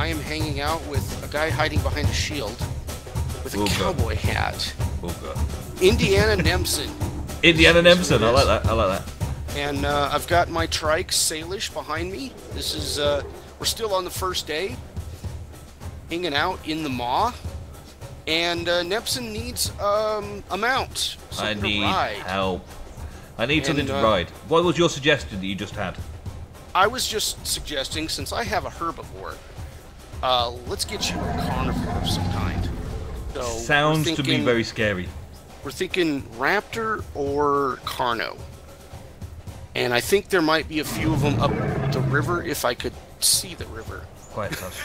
I am hanging out with a guy hiding behind a shield with a cowboy hat. Oh, God. Indiana Nemsun. Indiana Nemsun. I like that. I like that. And I've got my trike, Salish, behind me. This is, we're still on the first day, hanging out in the maw. And Nemsun needs a mount. I need help. I need something to ride. What was your suggestion that you just had? I was just suggesting, since I have a herbivore, let's get you a carnivore of some kind. So sounds thinking, to me, very scary. We're thinking raptor or carno. And I think there might be a few of them up the river, if I could see the river. Quite close.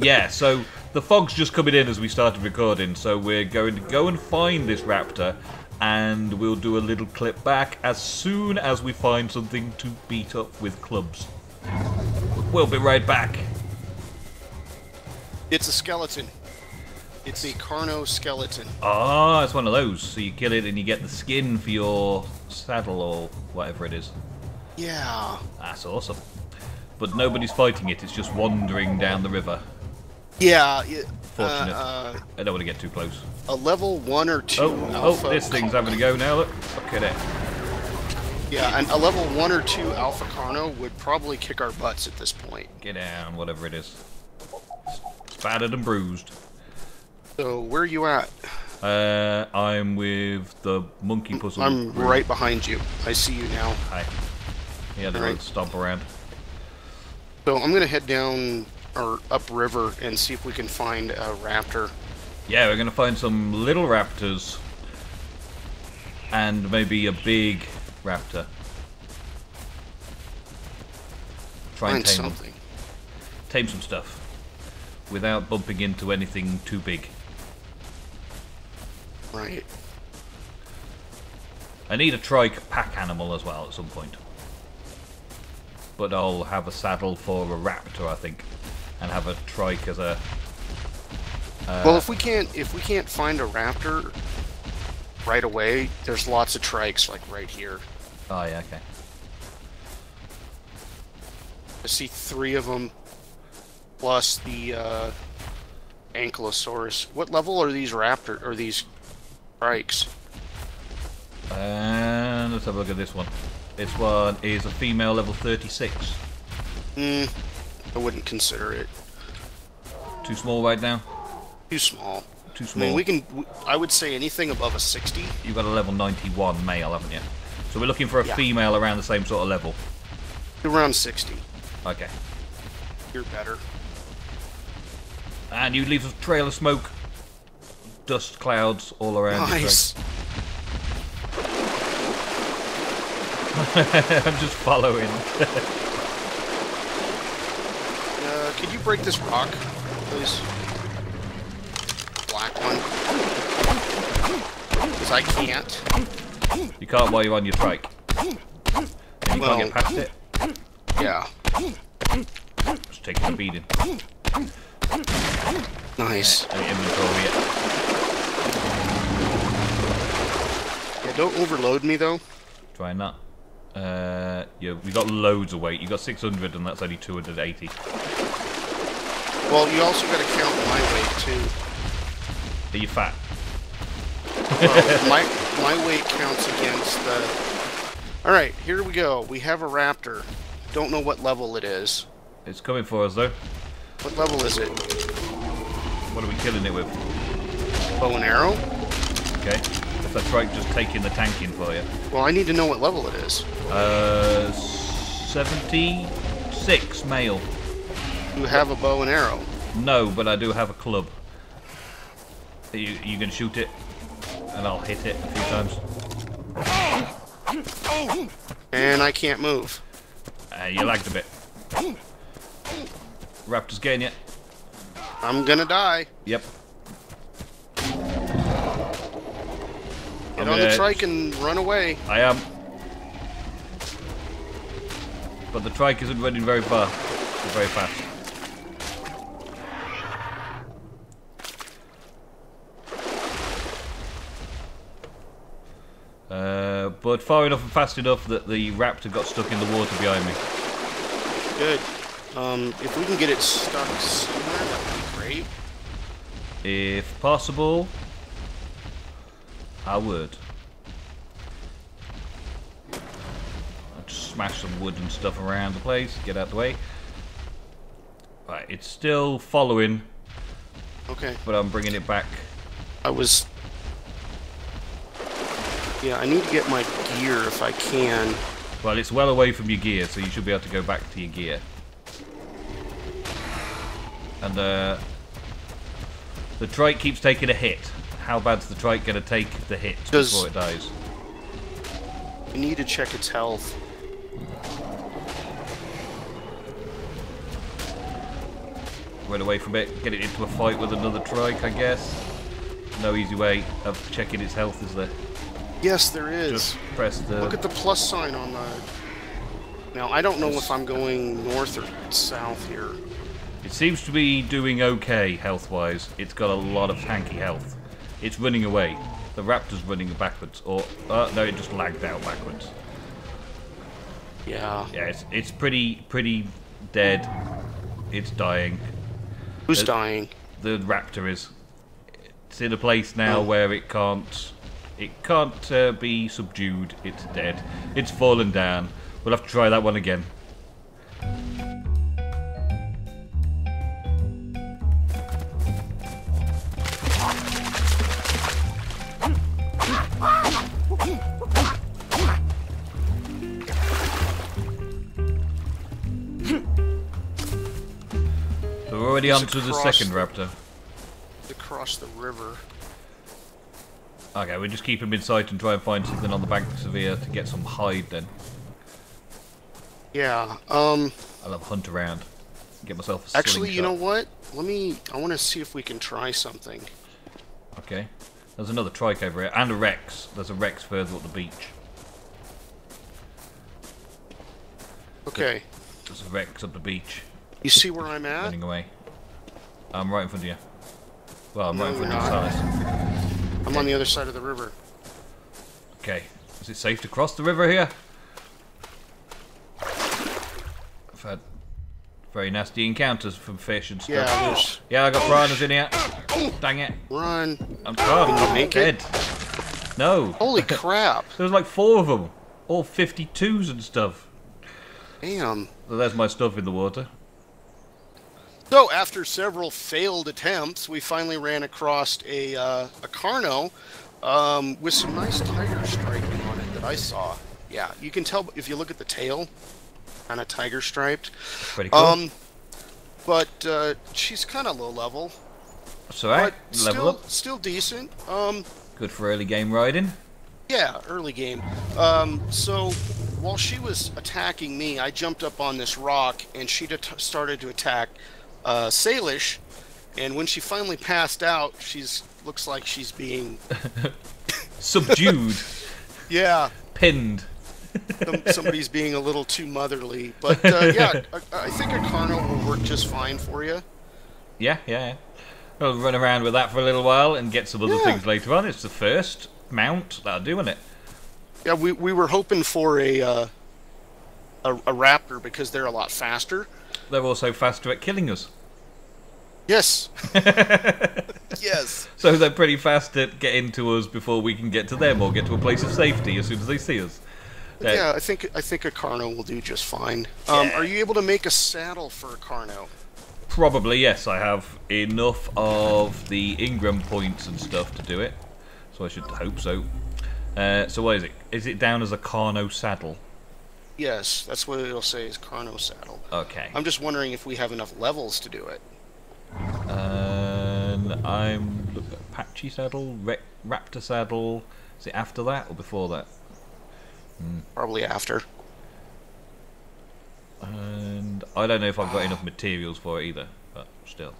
Yeah, so the fog's just coming in as we started recording, so we're going to go and find this raptor, and we'll do a little clip back as soon as we find something to beat up with clubs. We'll be right back. It's a skeleton. It's a carno skeleton. Ah, it's one of those. So you kill it and you get the skin for your saddle or whatever it is. Yeah. That's awesome. But nobody's fighting it. It's just wandering down the river. Yeah. Fortunate. I don't want to get too close. A level 1 or 2. Oh, alpha. Oh, this thing's having a go now. Look. Okay, there. Yeah, and a level 1 or 2 alpha carno would probably kick our butts at this point. Get down, whatever it is. It's battered and bruised. So where are you at? I'm with the Monkeypuzzle. I'm right behind you. I see you now. Hi. Yeah, they don't stomp around. So I'm gonna head down or upriver and see if we can find a raptor. Yeah, we're gonna find some little raptors and maybe a big raptor. Try and tame something. Tame some stuff without bumping into anything too big. Right. I need a trike pack animal as well at some point. But I'll have a saddle for a raptor, I think, and have a trike as a. Well, if we can't find a raptor right away, there's lots of trikes like right here. Oh yeah, okay. I see 3 of them, plus the ankylosaurus. What level are these raptor or these trikes? And let's have a look at this one. This one is a female level 36. Hmm, I wouldn't consider it. Too small right now? Too small. Too small. I mean, we can, I would say anything above a 60. You've got a level 91 male, haven't you? So we're looking for a female around the same sort of level. Around 60. Okay. You're better. And you leave a trail of smoke, dust clouds all around. Nice. I'm just following. Could you break this rock, please? Black one. Because I can't. You can't while you're on your trike. And you can't get past it. Yeah. Just taking a beating. Nice. Yeah, inventory it. Yeah, don't overload me though. Try not. Yeah, we got loads of weight. You got 600, and that's only 280. Well, you also got to count my weight too. Are you fat? Well, my weight counts against the. All right, here we go. We have a raptor. Don't know what level it is. It's coming for us though. What level is it? What are we killing it with? Bow and arrow. Okay. That's right, just taking the tank in for you. Well, I need to know what level it is. 76 male. You have a bow and arrow? No, but I do have a club. You can shoot it, and I'll hit it a few times. And I can't move. You lagged a bit. Raptor's getting you. I'm gonna die. Yep. Get on the trike and run away. I am. But the trike isn't running very far. It's very fast. But far enough and fast enough that the raptor got stuck in the water behind me. Good. If we can get it stuck somewhere, that would be great. If possible, I would. I'd just smash some wood and stuff around the place, get out the way. Right, it's still following. Okay. But I'm bringing it back. I was... Yeah, I need to get my gear if I can. Well, it's well away from your gear, so you should be able to go back to your gear. And the trike keeps taking a hit. How bad's the trike going to take the hit before it dies? You need to check its health. Run away from it, get it into a fight with another trike, I guess. No easy way of checking its health, is there? Yes, there is. Just press the... Look at the plus sign on the... Now, I don't know if I'm going north or south here. It seems to be doing okay health-wise. It's got a lot of tanky health. It's running away. The raptor's running backwards, or no, it just lagged out backwards. Yeah. Yeah, it's pretty dead. It's dying. Who's dying? The raptor is. It's in a place now where it can't be subdued. It's dead. It's fallen down. We'll have to try that one again. Onto the second raptor. Across the river. Okay, we'll just keep him in sight and try and find something on the banks of here to get some hide then. Yeah, I'll have a hunt around. Get myself a actually, slingshot. You know what? I want to see if we can try something. Okay. There's another trike over here. And a rex. There's a rex further up the beach. Okay. There's a rex up the beach. You see where I'm at? Running away. I'm right in front of you. Well, I'm right in front of you, Salish. I'm on the other side of the river. Okay. Is it safe to cross the river here? I've had very nasty encounters from fish and stuff. Yeah, I got piranhas in here. Dang it. Run. I'm dead. No. Holy crap. There's like 4 of them. All 52s and stuff. Damn. So there's my stuff in the water. So after several failed attempts, we finally ran across a Carno with some nice tiger striping on it that I saw. Yeah, you can tell if you look at the tail, kind of tiger striped. That's pretty cool. But she's kind of low level. That's alright. Level up. Still decent. Good for early game riding. Yeah, early game. So while she was attacking me, I jumped up on this rock and she started to attack Salish, and when she finally passed out, looks like she's being subdued. Yeah, pinned. Somebody's being a little too motherly, but yeah, I think a Carno will work just fine for you. Yeah. I'll run around with that for a little while and get some other things later on. It's the first mount that'll do, isn't it? Yeah, we were hoping for a raptor because they're a lot faster. They're also faster at killing us. Yes. Yes. So they're pretty fast at getting to us before we can get to them or get to a place of safety as soon as they see us. Yeah, I think a Carno will do just fine. Are you able to make a saddle for a Carno? Probably, yes. I have enough of the Ingram points and stuff to do it. So I should hope so. So what is it? Is it down as a Carno saddle? Yes, that's what it'll say is Carno saddle. Okay. I'm just wondering if we have enough levels to do it. Look at Apache saddle, Raptor saddle. Is it after that or before that? Probably after. And I don't know if I've got enough materials for it either, but still.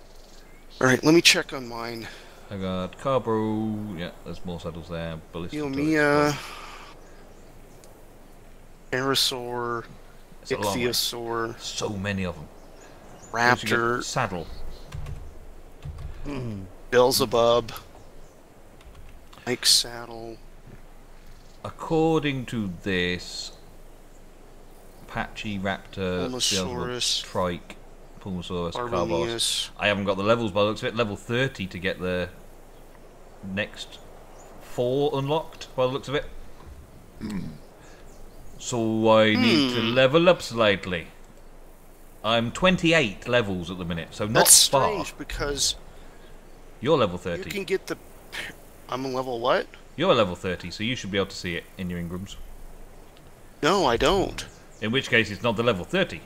Alright, let me check on mine. I got Carbro. Yeah, there's more saddles there. Ballista. Aerosaur, Ichthyosaur. So many of them. Raptor. Saddle. Beelzebub. Mike's saddle. According to this, Apache, Raptor, Beelzebub, Trike, Pulmosaurus, Carbosaurus. I haven't got the levels, but I looks at level 30 to get the next 4 unlocked, by the looks of it. So I need to level up slightly. I'm 28 levels at the minute, so not far. That's strange, because... You're level 30. You can get the... I'm a level what? You're level 30, so you should be able to see it in your Ingrams. No, I don't. In which case, it's not the level 30.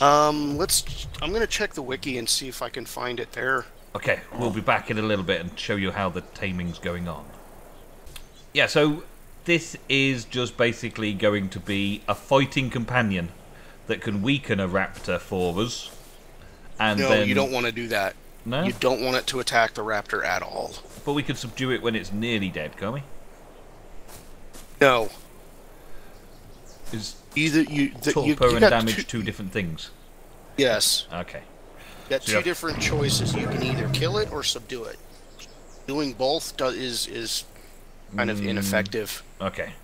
Let's... I'm going to check the wiki and see if I can find it there. Okay, we'll be back in a little bit and show you how the taming's going on. Yeah, so this is just basically going to be a fighting companion that can weaken a raptor for us. And no, then... you don't want to do that. No? You don't want it to attack the raptor at all. But we can subdue it when it's nearly dead, can't we? No. Is either you torpor and damage two different things? Yes. Okay. Got two different choices. You can either kill it or subdue it. Doing both is kind of ineffective. Okay.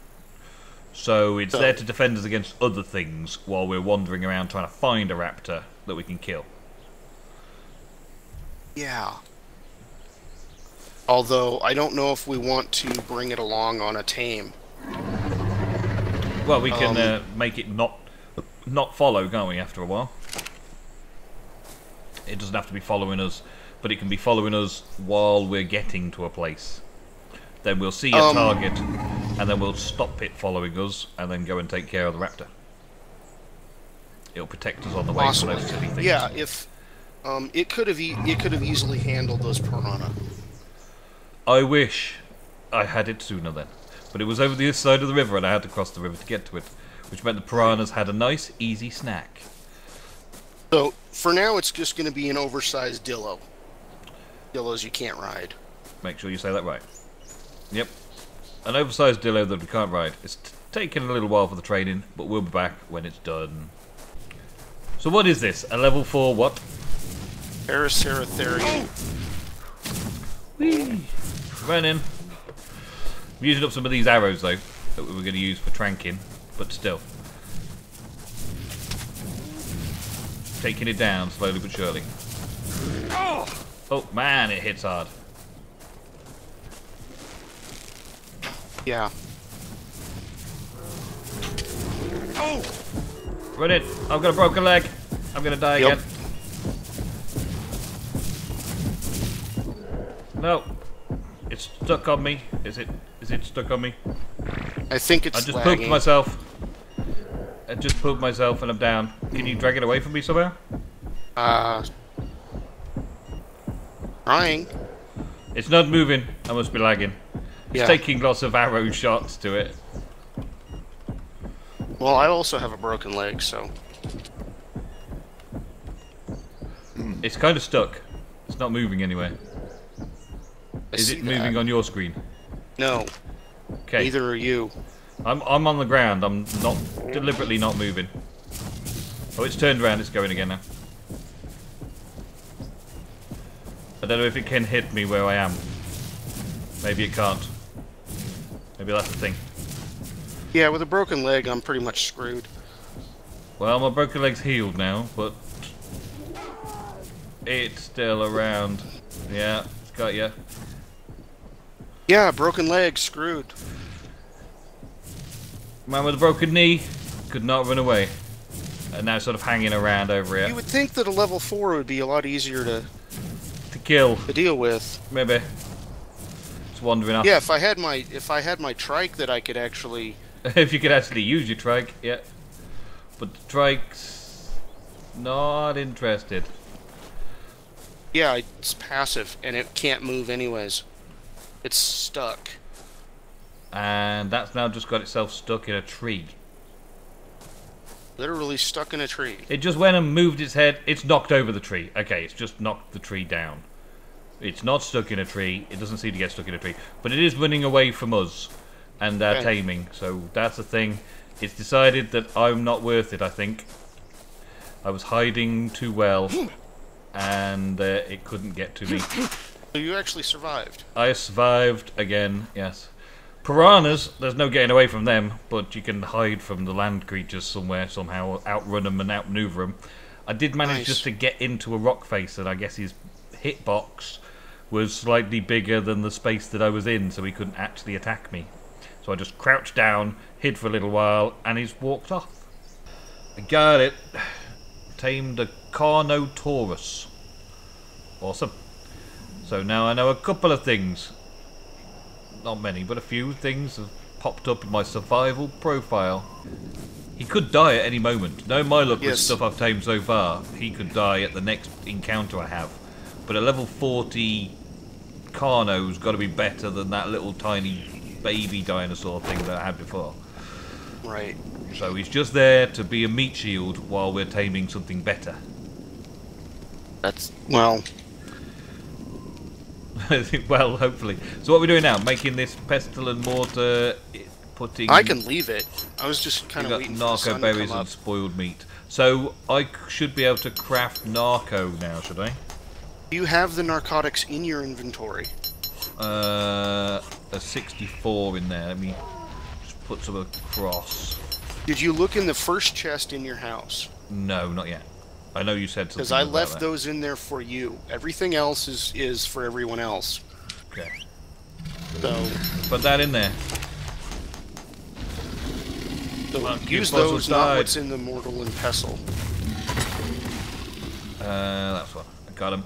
So it's there to defend us against other things while we're wandering around trying to find a raptor that we can kill. Yeah. Although I don't know if we want to bring it along on a tame. Well, we can make it not follow, can't we, after a while? It doesn't have to be following us, but it can be following us while we're getting to a place. Then we'll see a target, and then we'll stop it following us, and then go and take care of the raptor. It'll protect us on the way from those silly things. Yeah, if it could have easily handled those piranha. I wish I had it sooner then. But it was over the other side of the river, and I had to cross the river to get to it, which meant the piranhas had a nice, easy snack. So, for now, it's just going to be an oversized dillo. Dillos you can't ride. Make sure you say that right. Yep. An oversized dillo that we can't ride. It's taken a little while for the training, but we'll be back when it's done. So what is this? A level 4 what? Erisaratherium. Whee! Run in. I'm using up some of these arrows, though, that we were going to use for tranking, but still. Taking it down slowly but surely. Oh, man, it hits hard. Yeah. Oh! Run it! I've got a broken leg! I'm going to die again. No. It's stuck on me. Is it stuck on me? I think it's lagging. Pooped myself. I just pooped myself and I'm down. Can you drag it away from me somehow? Trying. It's not moving. I must be lagging. It's taking lots of arrow shots to it. Well, I also have a broken leg, so... It's kind of stuck. It's not moving anywhere. Is it moving on your screen? No. Okay. Neither are you. I'm on the ground. I'm not deliberately not moving. Oh, it's turned around. It's going again now. I don't know if it can hit me where I am. Maybe it can't. Maybe that's the thing. Yeah, with a broken leg, I'm pretty much screwed. Well, my broken leg's healed now, but it's still around. Yeah, it's got you. Yeah, broken leg, screwed. Man with a broken knee could not run away. And now sort of hanging around over here. You would think that a level 4 would be a lot easier to kill. To deal with. Maybe. It's wandering off. Yeah, if I had my trike that I could actually if you could actually use your trike, yeah. But the trike's not interested. Yeah, it's passive and it can't move anyways. It's stuck. And that's now just got itself stuck in a tree. Literally stuck in a tree. It just went and moved its head. It's knocked over the tree. Okay, it's just knocked the tree down. It's not stuck in a tree. It doesn't seem to get stuck in a tree. But it is running away from us and our taming. So that's the thing. It's decided that I'm not worth it, I think. I was hiding too well. And it couldn't get to me. So you actually survived? I survived again, yes. Piranhas, there's no getting away from them, but you can hide from the land creatures somewhere, somehow, outrun them and outmaneuver them. I did manage just to get into a rock face, and I guess his hitbox was slightly bigger than the space that I was in, so he couldn't actually attack me. So I just crouched down, hid for a little while, and he's walked off. I got it. Tamed a Carnotaurus. Awesome. So now I know a couple of things. Not many, but a few things have popped up in my survival profile. He could die at any moment. Knowing my luck with stuff I've tamed so far, he could die at the next encounter I have. But a level 40 Carno's got to be better than that little tiny baby dinosaur thing that I had before. Right. So he's just there to be a meat shield while we're taming something better. That's... well... well, hopefully. So what are we doing now? Making this pestle and mortar, putting... I can leave it. I was just kind of waiting for the sun to come up. Narco berries and spoiled meat. So I should be able to craft narco now, should I? Do you have the narcotics in your inventory? There's 64 in there. Let me just put some across. Did you look in the first chest in your house? No, not yet. I know you said something. Because I left those in there for you. Everything else is for everyone else. Okay. So put that in there. So use those, not what's in the mortal and pestle. That's one. I got him.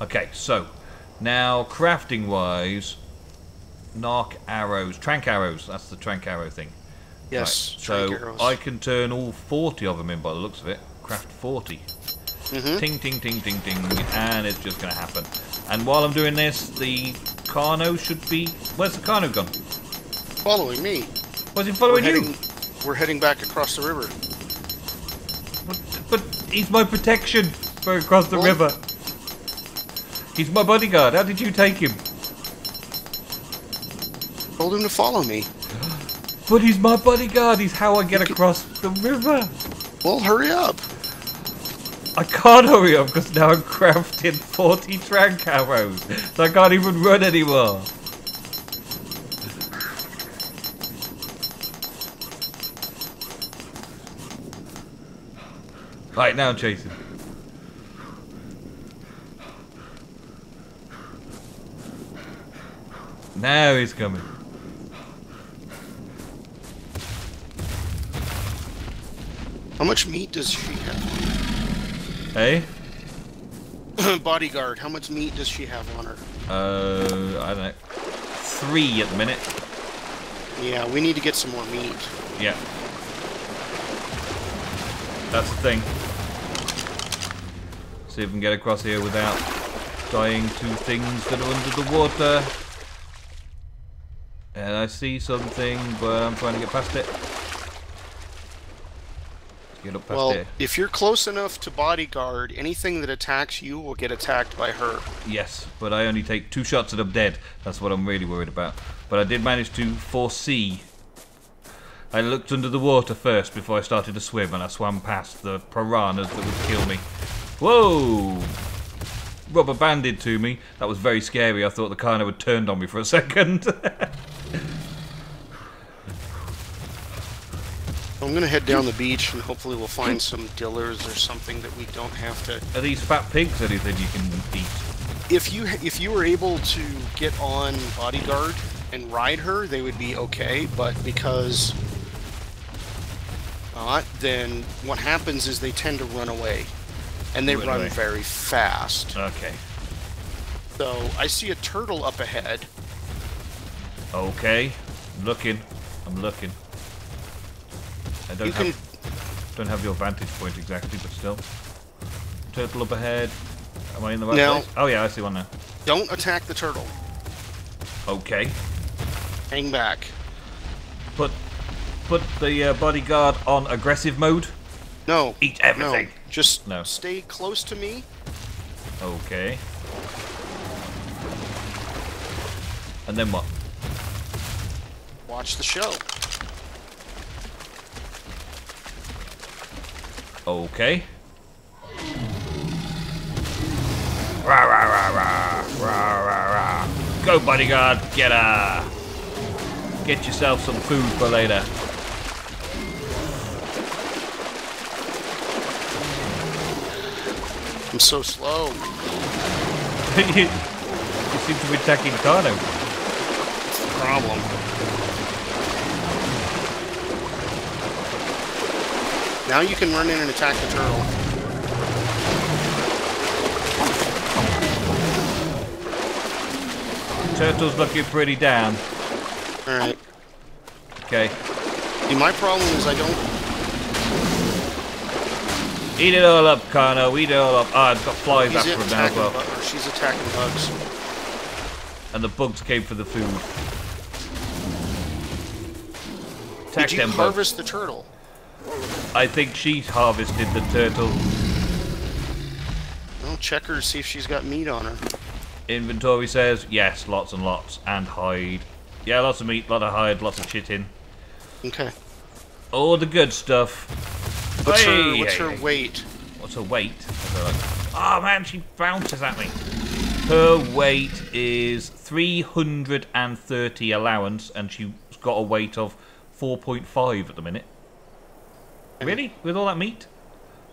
Okay, so now crafting wise, narc arrows, trank arrows. That's the trank arrow thing. Yes. Right, so arrows. I can turn all 40 of them in by the looks of it. Craft 40. Mm-hmm. Ting, ting, ting, ting, ting, and it's just going to happen. And while I'm doing this, the Carno should be... where's the Carno gone? Following me. Was he following you? We're heading back across the river. But he's my protection for across the river. He's my bodyguard. How did you take him? Told him to follow me. But he's my bodyguard. He's how I get across the river. Well, hurry up. I can't hurry up because now I'm crafting 40 trank arrows. So I can't even run anymore. Right, now I'm chasing. Now he's coming. How much meat does she have? Hey? Bodyguard, how much meat does she have on her? I don't know. 3 at the minute. Yeah, we need to get some more meat. Yeah. That's the thing. See if we can get across here without dying to things that are under the water. And I see something, but I'm trying to get past it. Well, if you're close enough to bodyguard, anything that attacks you will get attacked by her. Yes, but I only take 2 shots and I'm dead. That's what I'm really worried about. But I did manage to foresee. I looked under the water first before I started to swim, and I swam past the piranhas that would kill me. Whoa! Rubber banded to me. That was very scary. I thought the Carno had turned on me for a second. I'm going to head down the beach and hopefully we'll find some dillers or something that we don't have to... Are these fat pigs anything you can eat? If you were able to get on bodyguard and ride her, they would be okay, but because not, then what happens is they tend to run away. And they run very fast. Okay. So, I see a turtle up ahead. Okay. Looking. I'm looking. I don't have your vantage point exactly, but still. Turtle up ahead. Am I in the right place? Oh yeah, I see one now. Don't attack the turtle. Okay. Hang back. Put the bodyguard on aggressive mode. No. Eat everything. No. Just stay close to me. Okay. And then what? Watch the show. Okay. Rah, rah, rah, rah, rah, rah, rah. Go, bodyguard, get her. Get yourself some food for later. I'm so slow. You seem to be attacking Carno. That's the problem. Now you can run in and attack the turtle. Turtle's looking pretty down. Alright. Okay. See, my problem is I don't... Eat it all up, Carno. Eat it all up. Ah, oh, I've got flies after him now as well. She's attacking bugs. And the bugs came for the food. Attack them, bugs. Did you harvest the turtle? I think she's harvested the turtle. I'll check her, see if she's got meat on her. Inventory says yes, lots and lots, and hide. Yeah, lots of meat, lot of hide, lots of shit in. Okay. All the good stuff. What's her weight? What's her weight? Oh man, she bounces at me. Her weight is 330 allowance, and she's got a weight of 4.5 at the minute. Really? With all that meat?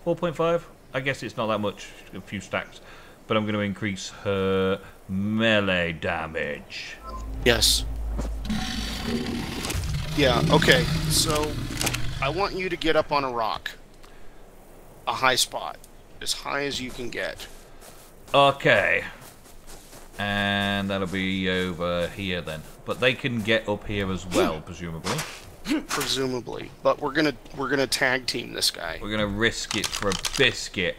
4.5? I guess it's not that much. A few stacks. But I'm going to increase her melee damage. Yes. Yeah, okay. So, I want you to get up on a rock. A high spot. As high as you can get. Okay. And that'll be over here then. But they can get up here as well, presumably. Presumably. But we're gonna tag team this guy. We're going to risk it for a biscuit.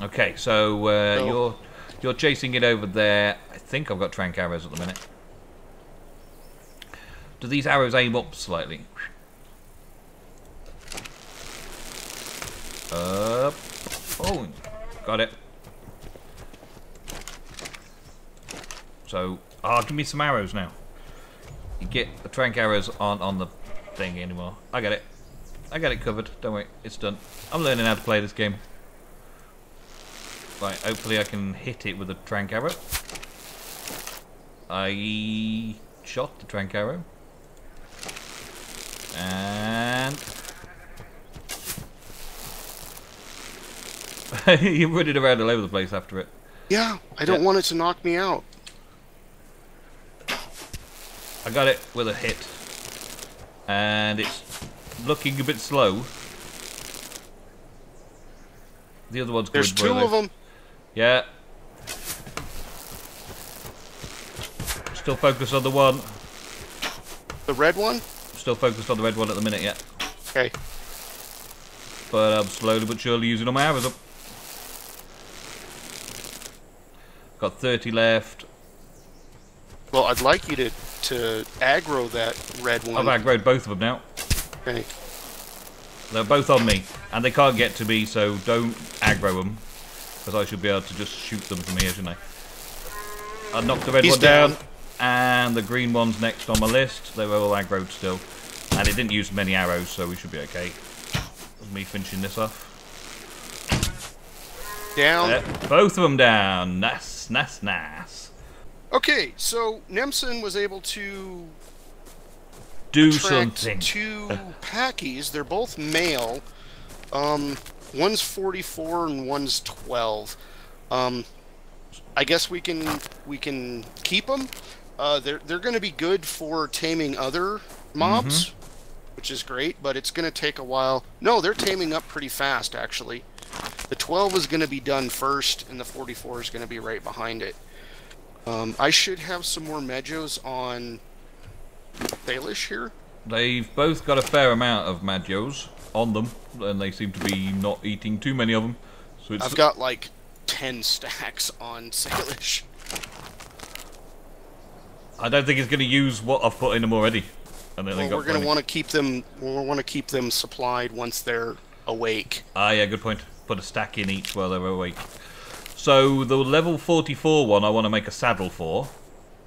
Okay, so no. you're chasing it over there. I think I've got trank arrows at the minute. Do these arrows aim up slightly? Up. Oh, got it. So, give me some arrows now. You get the trank arrows aren't on the thing anymore. I got it. I got it covered. Don't worry, it's done. I'm learning how to play this game. Right, hopefully I can hit it with a trank arrow. I shot the trank arrow. And... You're running around all over the place after it. Yeah, I don't want it to knock me out. I got it with a hit. And it's looking a bit slow. The other one's good. There's two of them. Yeah. Still focused on the one. The red one? Still focused on the red one at the minute, yeah. Okay. But I'm slowly but surely using all my arrows up. Got 30 left. Well, I'd like you to aggro that red one. I've aggroed both of them now. Okay. They're both on me, and they can't get to me, so don't aggro them. Because I should be able to just shoot them from here, shouldn't I? I knocked the red one down, and the green one's next on my list. They were all aggroed still. And it didn't use many arrows, so we should be okay. That's me finishing this off. Down. Both of them down. Nice. Okay, so Nemsun was able to... do something. Two packies. They're both male. One's 44 and one's 12. I guess we can keep them. They're going to be good for taming other mobs, which is great. But it's going to take a while. No, they're taming up pretty fast actually. The 12 is going to be done first, and the 44 is going to be right behind it. I should have some more medjos on Salish here. They've both got a fair amount of medjos on them, and they seem to be not eating too many of them. So it's... I've got like 10 stacks on Salish. I don't think it's going to use what I've put in them already. And then we're going to want to keep them. We'll want to keep them supplied once they're awake. Ah, yeah, good point. Put a stack in each while they're awake. So the level 44 one, I want to make a saddle for.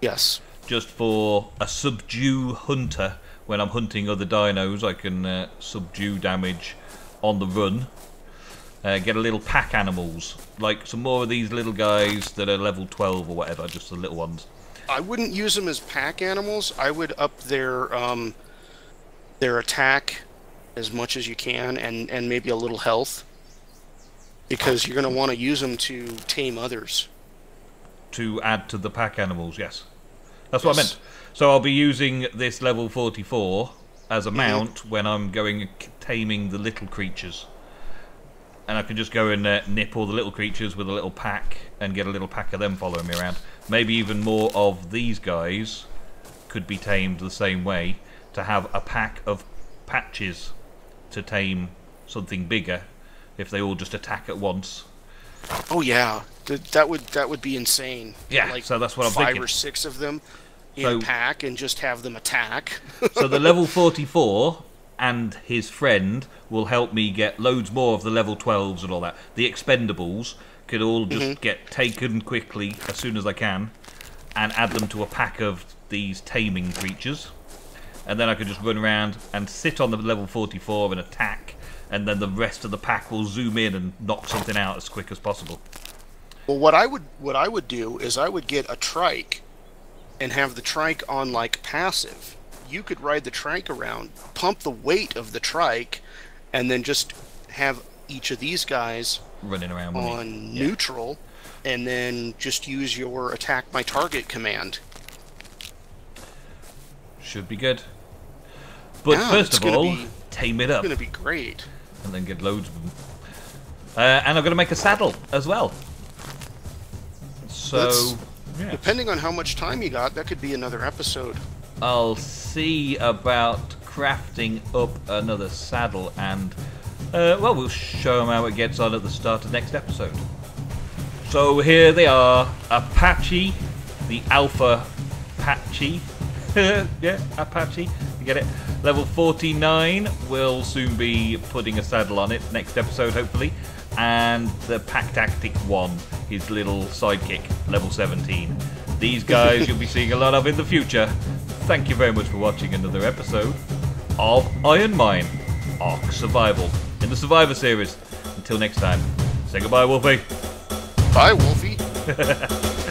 Yes. Just for a subdue hunter. When I'm hunting other dinos, I can subdue damage on the run. Get a little pack animals, like some more of these little guys that are level 12 or whatever, just the little ones. I wouldn't use them as pack animals. I would up their attack as much as you can, and maybe a little health. because you're going to want to use them to tame others. To add to the pack animals, yes. That's what I meant. So I'll be using this level 44 as a mount when I'm going taming the little creatures. And I can just go and nip all the little creatures with a little pack and get a little pack of them following me around. Maybe even more of these guys could be tamed the same way, to have a pack of patches to tame something bigger if they all just attack at once. Oh yeah, that would be insane. Yeah, like so that's what I'm thinking. 5 or 6 of them in a pack and just have them attack. So the level 44 and his friend will help me get loads more of the level 12s and all that. The expendables could all just get taken quickly as soon as I can and add them to a pack of these taming creatures. And then I could just run around and sit on the level 44 and attack, and then the rest of the pack will zoom in and knock something out as quick as possible. Well, what I would do is I would get a trike and have the trike on like passive. You could ride the trike around, pump the weight of the trike, and then just have each of these guys running around on neutral, and then just use your attack my target command. Should be good. But first of all, tame it up. It's going to be great. And then get loads of them. And I'm going to make a saddle as well. So, depending on how much time you got, that could be another episode. I'll see about crafting up another saddle, and well, we'll show them how it gets on at the start of next episode. So here they are, Apache, the Alpha Apache. Yeah, Apache, you get it? Level 49, we'll soon be putting a saddle on it next episode, hopefully. And the Pack Tactic 1, his little sidekick, level 17. These guys you'll be seeing a lot of in the future. Thank you very much for watching another episode of Iron Mine Ark Survival in the Survivor series. Until next time, say goodbye, Wolfie. Bye, Wolfie.